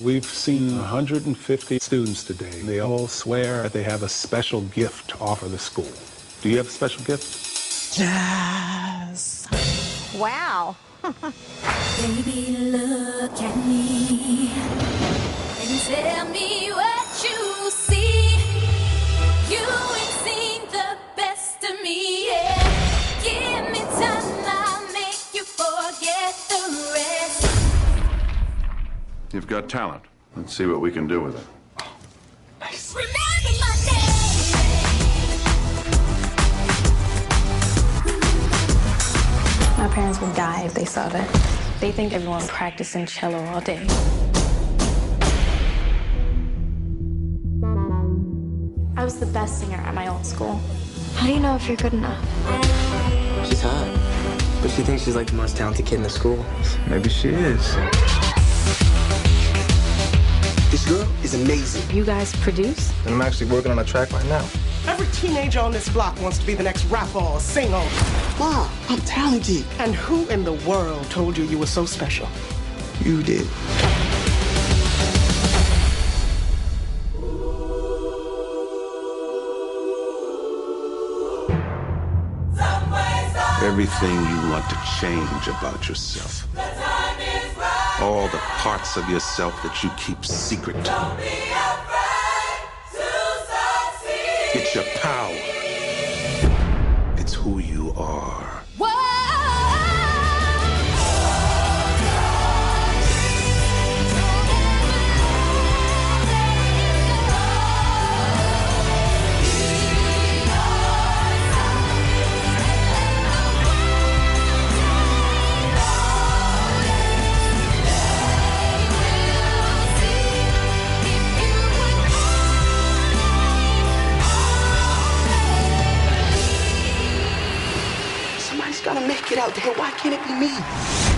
We've seen 150 students today. They all swear that they have a special gift to offer the school. Do you have a special gift? Yes. Wow. Baby, look at me and tell me what you see. You ain't seen the best of me, yeah. Give me time, I'll make you forget the rest. You've got talent. Let's see what we can do with it. Oh, nice. Remember my name. My parents would die if they saw that. They think everyone's practicing cello all day. I was the best singer at my old school. How do you know if you're good enough? She's hot, but she thinks she's like the most talented kid in the school. Maybe she is. This girl is amazing. You guys produce? And I'm actually working on a track right now. Every teenager on this block wants to be the next rapper or singer. Wow, I'm talented. And who in the world told you you were so special? You did. Everything you want to change about yourself. All the parts of yourself that you keep secret. Don't be afraid to succeed. It's your power. It's who you are. Gotta make it out there. Why can't it be me?